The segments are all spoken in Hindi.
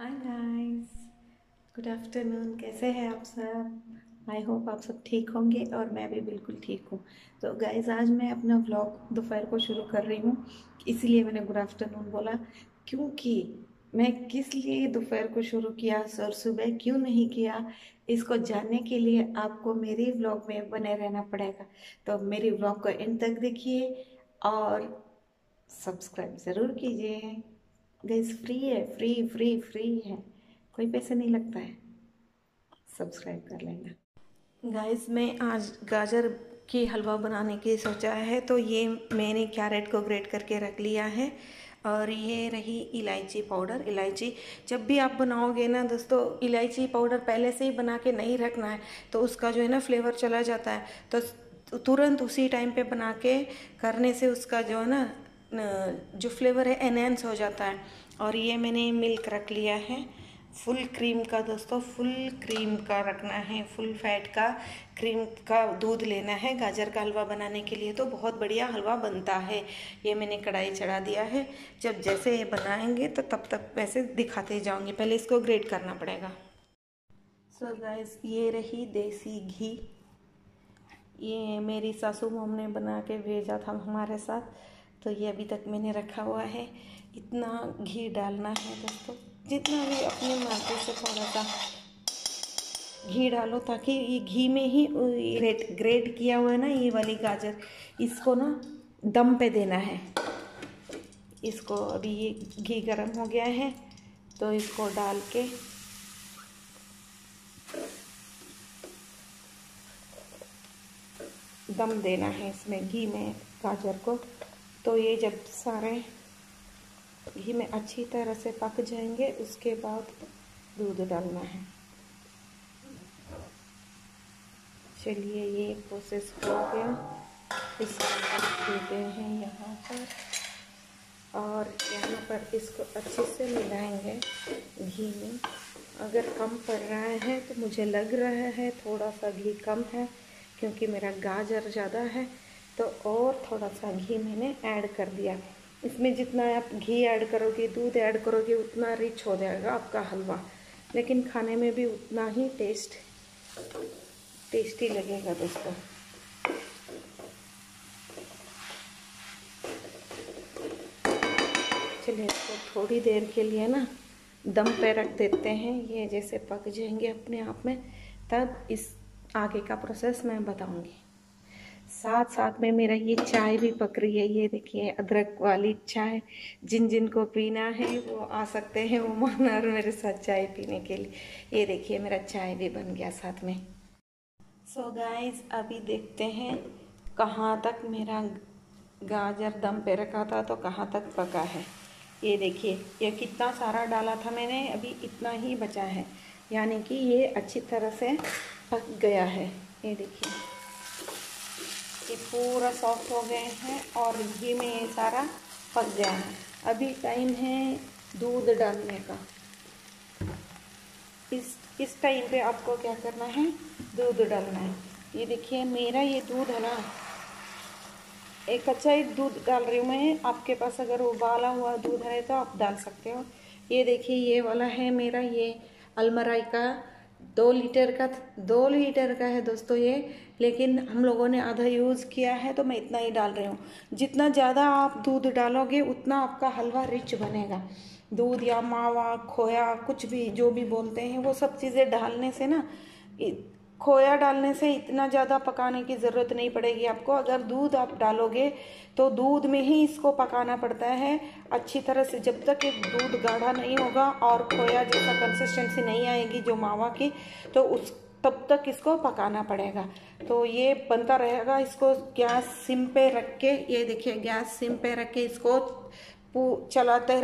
Hi guys, good afternoon. कैसे हैं आप सब? आई होप आप सब ठीक होंगे और मैं भी बिल्कुल ठीक हूँ। तो गाइस, आज मैं अपना व्लॉग दोपहर को शुरू कर रही हूँ, इसीलिए मैंने गुड आफ्टरनून बोला, क्योंकि मैं किस लिए दोपहर को शुरू किया और सुबह क्यों नहीं किया, इसको जानने के लिए आपको मेरे व्लॉग में बने रहना पड़ेगा। तो मेरे व्लॉग को एंड तक देखिए और सब्सक्राइब ज़रूर कीजिए। गाइस, फ्री है, फ्री फ्री फ्री है, कोई पैसे नहीं लगता है, सब्सक्राइब कर लेना। गाइस, मैं आज गाजर की हलवा बनाने की सोचा है, तो ये मैंने कैरेट को ग्रेट करके रख लिया है और ये रही इलायची पाउडर। इलायची जब भी आप बनाओगे ना दोस्तों, इलायची पाउडर पहले से ही बना के नहीं रखना है, तो उसका जो है ना फ्लेवर चला जाता है, तो तुरंत उसी टाइम पे बना के करने से उसका जो है ना जो फ्लेवर है एनहेंस हो जाता है। और ये मैंने मिल्क रख लिया है, फुल क्रीम का दोस्तों, फुल क्रीम का रखना है, फुल फैट का क्रीम का दूध लेना है गाजर का हलवा बनाने के लिए, तो बहुत बढ़िया हलवा बनता है। ये मैंने कढ़ाई चढ़ा दिया है, जब जैसे ये बनाएंगे तो तब तक वैसे दिखाते जाऊंगी, पहले इसको ग्रेट करना पड़ेगा। सो गाइस, ये रही देसी घी, ये मेरी सासू मॉम ने बना के भेजा था हमारे साथ, तो ये अभी तक मैंने रखा हुआ है। इतना घी डालना है दोस्तों, जितना भी अपने मर्जी से थोड़ा सा घी डालो, ताकि ये घी में ही ग्रेट किया हुआ है ना ये वाली गाजर, इसको ना दम पे देना है। इसको अभी ये घी गर्म हो गया है, तो इसको डाल के दम देना है इसमें, घी में गाजर को। तो ये जब सारे घी में अच्छी तरह से पक जाएंगे, उसके बाद दूध डालना है। चलिए, ये प्रोसेस हो गया, इसको देते हैं यहाँ पर, और यहाँ पर इसको अच्छे से मिलाएंगे घी में। अगर कम पड़ रहा है तो मुझे लग रहा है थोड़ा सा घी कम है, क्योंकि मेरा गाजर ज़्यादा है, तो और थोड़ा सा घी मैंने ऐड कर दिया। इसमें जितना आप घी ऐड करोगे, दूध ऐड करोगे, उतना रिच हो जाएगा आपका हलवा, लेकिन खाने में भी उतना ही टेस्टी लगेगा दोस्तों। चलिए, इसको थोड़ी देर के लिए ना दम पे रख देते हैं, ये जैसे पक जाएंगे अपने आप में, तब इस आगे का प्रोसेस मैं बताऊंगी। साथ साथ में मेरा ये चाय भी पक रही है, ये देखिए अदरक वाली चाय। जिन जिन को पीना है वो आ सकते हैं ओमान और मेरे साथ चाय पीने के लिए। ये देखिए मेरा चाय भी बन गया साथ में। सो गाइस, अभी देखते हैं कहाँ तक मेरा गाजर दम पे रखा था, तो कहाँ तक पका है। ये देखिए, ये कितना सारा डाला था मैंने, अभी इतना ही बचा है, यानी कि ये अच्छी तरह से पक गया है। ये देखिए, ये पूरा सॉफ्ट हो गए हैं और घी में ये सारा पक गया है। अभी टाइम है दूध डालने का। इस टाइम पे आपको क्या करना है, दूध डालना है। ये देखिए मेरा ये दूध है ना, एक अच्छा ही दूध डाल रही हूँ मैं। आपके पास अगर उबाला हुआ दूध है तो आप डाल सकते हो। ये देखिए, ये वाला है मेरा, ये अलमराई का 2 लीटर का है दोस्तों ये, लेकिन हम लोगों ने आधा यूज़ किया है, तो मैं इतना ही डाल रही हूँ। जितना ज़्यादा आप दूध डालोगे, उतना आपका हलवा रिच बनेगा। दूध या मावा, खोया, कुछ भी जो भी बोलते हैं, वो सब चीज़ें डालने से ना, खोया डालने से इतना ज़्यादा पकाने की ज़रूरत नहीं पड़ेगी आपको। अगर दूध आप डालोगे तो दूध में ही इसको पकाना पड़ता है अच्छी तरह से, जब तक दूध गाढ़ा नहीं होगा और खोया जैसा कंसिस्टेंसी नहीं आएगी जो मावा की, तो उस तब तक इसको पकाना पड़ेगा। तो ये बनता रहेगा, इसको गैस सिम पे रख के, ये देखिए गैस सिम पे रख के इसको चलाते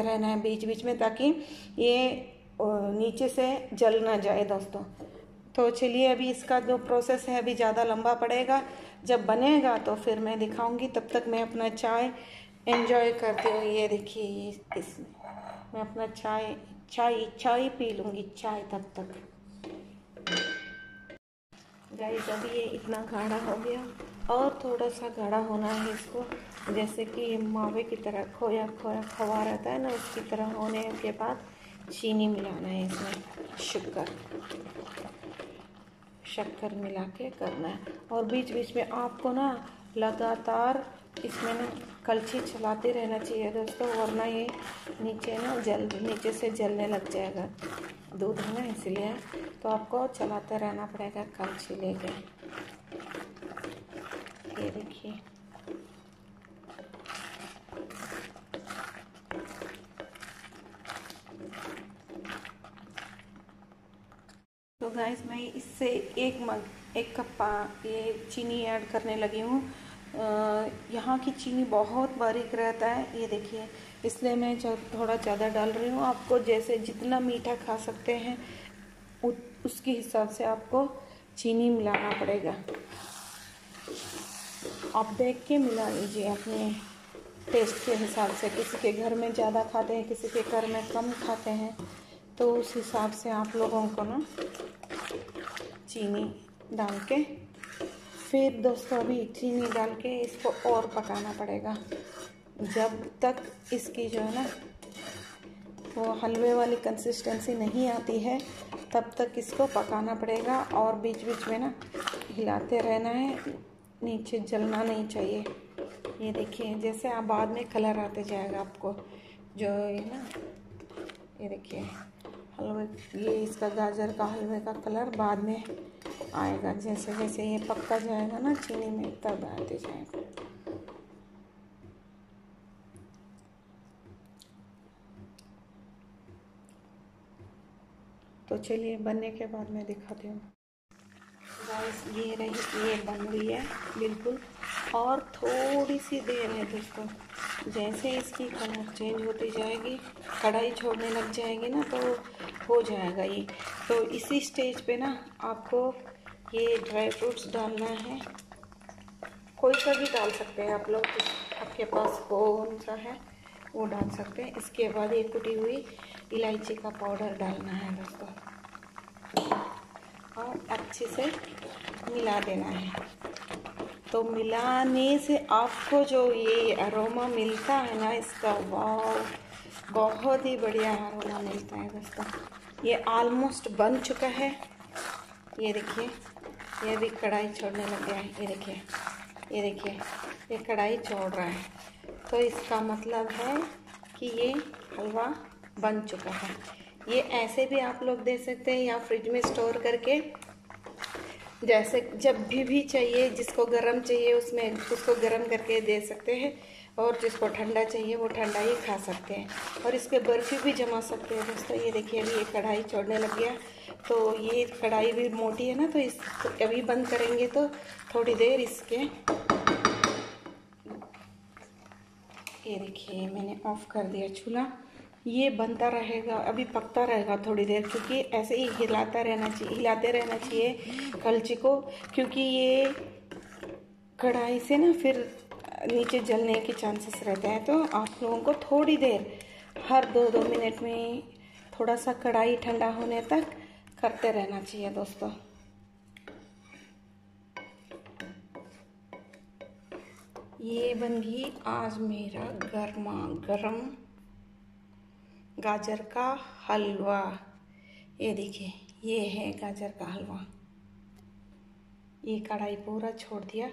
रहना है बीच बीच में, ताकि ये नीचे से जल ना जाए दोस्तों। तो चलिए, अभी इसका जो प्रोसेस है अभी ज़्यादा लंबा पड़ेगा, जब बनेगा तो फिर मैं दिखाऊंगी, तब तक मैं अपना चाय एंजॉय करती हूँ। ये देखिए, इसमें मैं अपना चाय पी लूँगी, चाय तब तक। गाइस, अभी ये इतना गाढ़ा हो गया और थोड़ा सा गाढ़ा होना है इसको, जैसे कि मावे की तरह खोया खवा रहता है ना, उसकी तरह होने के बाद चीनी मिलाना है इसमें, शक्कर मिला के करना है। और बीच बीच में आपको ना लगातार इसमें ना कलछी चलाते रहना चाहिए दोस्तों, वरना ये नीचे से जलने लग जाएगा दूध है ना, इसलिए तो आपको चलाते रहना पड़ेगा कलछी लेके। ये देखिए तो गाइस मैं इससे एक कप ये चीनी ऐड करने लगी हूँ। यहाँ की चीनी बहुत बारीक रहता है ये देखिए, इसलिए मैं थोड़ा ज़्यादा डाल रही हूँ। आपको जैसे जितना मीठा खा सकते हैं उसके हिसाब से आपको चीनी मिलाना पड़ेगा। आप देख के मिला लीजिए अपने टेस्ट के हिसाब से, किसी के घर में ज़्यादा खाते हैं, किसी के घर में कम खाते हैं, तो उस हिसाब से आप लोगों को ना चीनी डाल के, फिर दोस्तों अभी चीनी डाल के इसको और पकाना पड़ेगा जब तक इसकी जो है ना वो हलवे वाली कंसिस्टेंसी नहीं आती है, तब तक इसको पकाना पड़ेगा। और बीच बीच में ना हिलाते रहना है, नीचे जलना नहीं चाहिए। ये देखिए जैसे आप बाद में कलर आते जाएगा आपको जो है ना, ये देखिए हलवे, ये इसका गाजर का हलवे का कलर बाद में आएगा, जैसे जैसे ये पक्का जाएगा ना चीनी में तब आते जाएगा। तो चलिए बनने के बाद मैं दिखाती हूँ गाइस, ये रही, ये बन रही है बिल्कुल। और थोड़ी सी देर है दोस्तों, जैसे इसकी कलर चेंज होती जाएगी, कढ़ाई छोड़ने लग जाएगी ना तो हो जाएगा ये। तो इसी स्टेज पे ना आपको ये ड्राई फ्रूट्स डालना है, कोई सा भी डाल सकते हैं आप लोग, आपके पास कौन सा है वो डाल सकते हैं। इसके बाद ये कुटी हुई इलायची का पाउडर डालना है दोस्तों, और अच्छे से मिला देना है। तो मिलाने से आपको जो ये अरोमा मिलता है ना इसका, वाह बहुत ही बढ़िया अरोमा मिलता है दोस्तों। ये ऑलमोस्ट बन चुका है, ये देखिए ये भी कढ़ाई छोड़ने लग गया है, ये देखिए ये देखिए ये कढ़ाई छोड़ रहा है। तो इसका मतलब है कि ये हलवा बन चुका है। ये ऐसे भी आप लोग दे सकते हैं या फ्रिज में स्टोर करके, जैसे जब भी चाहिए, जिसको गरम चाहिए उसमें उसको गरम करके दे सकते हैं, और जिसको ठंडा चाहिए वो ठंडा ही खा सकते हैं। और इसके बर्फ़ी भी जमा सकते हैं दोस्तों। ये देखिए अभी ये कढ़ाई छोड़ने लग गया, तो ये कढ़ाई भी मोटी है ना, तो इस अभी बंद करेंगे तो थोड़ी देर इसके, ये देखिए मैंने ऑफ़ कर दिया चूल्हा, ये बनता रहेगा अभी पकता रहेगा थोड़ी देर, क्योंकि ऐसे ही हिलाते रहना चाहिए कलछी को, क्योंकि ये कढ़ाई से ना फिर नीचे जलने के चांसेस रहते हैं। तो आप लोगों को थोड़ी देर हर दो मिनट में थोड़ा सा कढ़ाई ठंडा होने तक करते रहना चाहिए दोस्तों। ये बन गई आज मेरा गर्मा गर्म गाजर का हलवा। ये देखिए ये है गाजर का हलवा। ये कढ़ाई पूरा छोड़ दिया,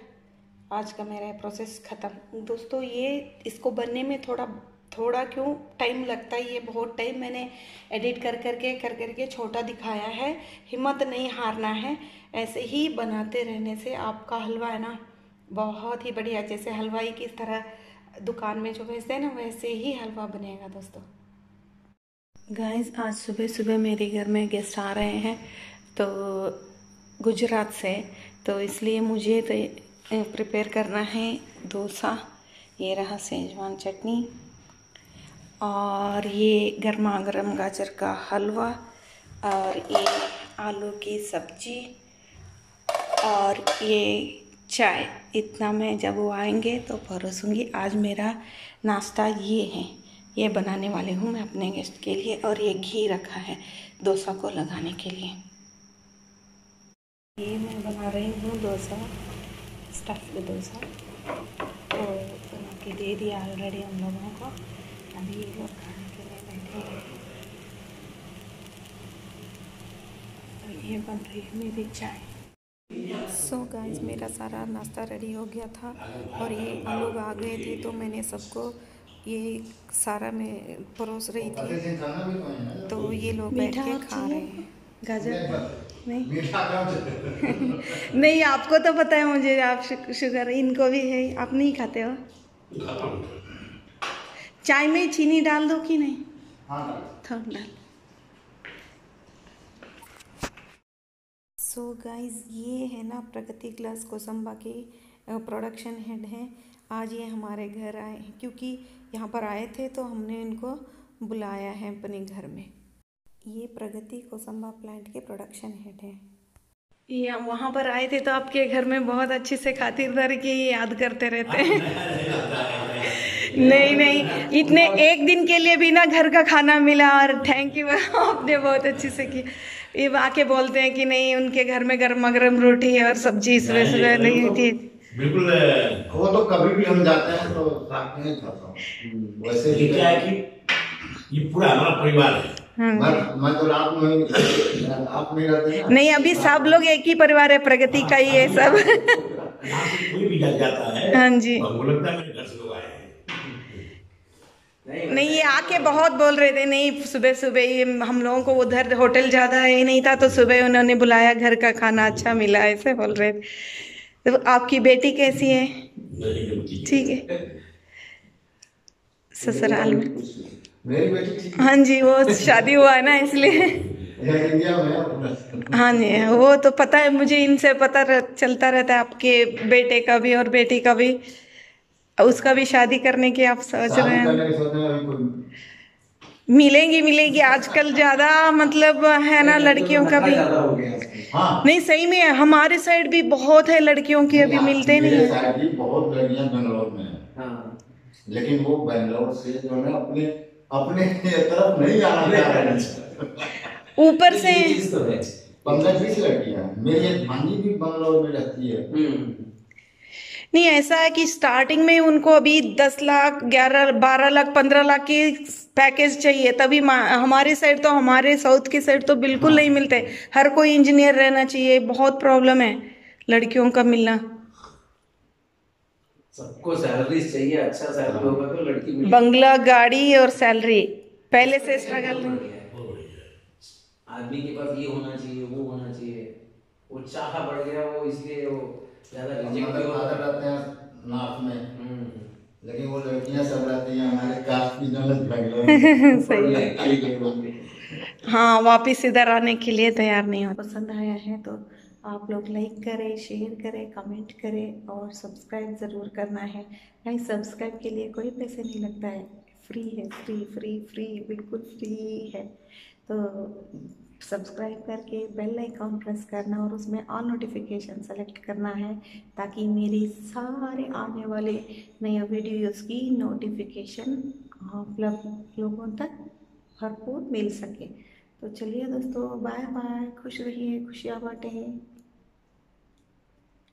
आज का मेरा प्रोसेस ख़त्म दोस्तों। ये इसको बनने में थोड़ा क्यों टाइम लगता है, ये बहुत टाइम मैंने एडिट कर करके छोटा दिखाया है। हिम्मत नहीं हारना है, ऐसे ही बनाते रहने से आपका हलवा है ना बहुत ही बढ़िया, जैसे हलवाई की तरह दुकान में जो बेचते हैं ना वैसे ही हलवा बनेगा दोस्तों। गाइस आज सुबह सुबह मेरे घर में गेस्ट आ रहे हैं तो गुजरात से, तो इसलिए मुझे तो प्रिपेयर करना है डोसा। ये रहा सेजवान चटनी और ये गर्मा गर्म गाजर का हलवा और ये आलू की सब्जी और ये चाय। इतना मैं जब वो आएंगे तो परोसूँगी। आज मेरा नाश्ता ये है, ये बनाने वाली हूँ मैं अपने गेस्ट के लिए। और ये घी रखा है डोसा को लगाने के लिए। ये मैं बना रही हूँ डोसा, स्टफ्ड डोसा, तो बना के दे दिया ऑलरेडी हम लोगों को, अभी ये लोग खाने के लिए बैठे हैं। बन रही है मेरी चाय। सो गाइस मेरा सारा नाश्ता रेडी हो गया था और ये हम लोग आ गए थे तो मैंने सबको ये सारा मैं परोस रही थी तो ये लोग बैठ के खा रहे हैं। गाजर नहीं नहीं आपको तो पता है मुझे, आप शुगर इनको भी है, आप नहीं खाते हो। चाय में चीनी डाल दो कि नहीं? हाँ डाल। सो गाइज ये है ना प्रकृति क्लास कोसंबा की प्रोडक्शन हेड हैं। आज ये हमारे घर आए हैं क्योंकि यहाँ पर आए थे तो हमने इनको बुलाया है अपने घर में। ये प्रगति कोसंबा प्लांट के प्रोडक्शन हेड हैं। ये वहाँ पर आए थे तो आपके घर में बहुत अच्छे से खातिरदारी की, ये याद करते रहते हैं। नहीं नहीं इतने एक दिन के लिए भी ना घर का खाना मिला और थैंक यू आपने बहुत अच्छे से किया। ये आके बोलते हैं कि नहीं उनके घर में गर्मा गर्म रोटी और सब्जी इस वजह से नहीं थी। बिल्कुल वो तो कभी भी हम जाते हैं तो साथ में खाता हूं। वैसे भी क्या है कि ये पूरा हमारा परिवार है। मैं तो रात में आप नहीं रहते हैं। नहीं अभी सब लोग एक ही परिवार है, प्रगति का ही है सब। कोई भी जाता है। हां जी हमको लगता है मेरे घर से लोग आए हैं। नहीं ये आके बहुत बोल रहे थे, नहीं सुबह सुबह ये हम लोगों को उधर होटल ज़्यादा है नहीं था तो सुबह उन्होंने बुलाया, घर का खाना अच्छा मिला ऐसे बोल रहे थे। तो आपकी बेटी कैसी है? ठीक है ससुराल में? मेरी बेटी हाँ जी वो शादी हुआ है ना इसलिए। हाँ जी वो तो पता है मुझे, इनसे पता चलता रहता है आपके बेटे का भी और बेटी का भी, उसका भी शादी करने की आप सोच रहे हैं। मिलेंगी मिलेगी आजकल ज़्यादा मतलब है ना लड़कियों का भी। नहीं सही में हमारे साइड भी बहुत है लड़कियों की, अभी मिलते नहीं है। बहुत लड़कियां बेंगलोर में हैं लेकिन वो बेंगलोर से जो है अपने अपने तरफ नहीं आना। ऊपर से 15-20 लड़कियां मेरी भांजी भी बेंगलोर में रहती है। नहीं ऐसा है कि स्टार्टिंग में उनको अभी 10 लाख 11-12 लाख 15 लाख के पैकेज चाहिए तभी। हमारे साइड तो हमारे साउथ की साइड तो बिल्कुल नहीं मिलते। हर कोई इंजीनियर रहना चाहिए, बहुत प्रॉब्लम है लड़कियों का मिलना। सबको सैलरी चाहिए, अच्छा सैलरी होगा तो लड़की मिलेगी। बंगला गाड़ी और सैलरी पहले से स्ट्रगल नहीं है। आदमी के पास ये होना चाहिए वो होना चाहिए, वो चाह बढ़ गया वो इसलिए वो लेकिन वो लड़कियां सब रहती हैं हमारे कास्ट की नॉलेज सही है। हाँ वापस इधर आने के लिए तैयार नहीं हो। पसंद आया है तो आप लोग लाइक करें, शेयर करें, कमेंट करें और सब्सक्राइब ज़रूर करना है। नहीं सब्सक्राइब के लिए कोई पैसे नहीं लगता है, फ्री है, फ्री फ्री फ्री बिल्कुल फ्री है। तो सब्सक्राइब करके बेल आइकॉन प्रेस करना और उसमें ऑल नोटिफिकेशन सेलेक्ट करना है ताकि मेरे सारे आने वाले नए वीडियोस की नोटिफिकेशन आप लोगों तक भरपूर मिल सके। तो चलिए दोस्तों बाय बाय, खुश रहिए, खुशियाँ बांटें।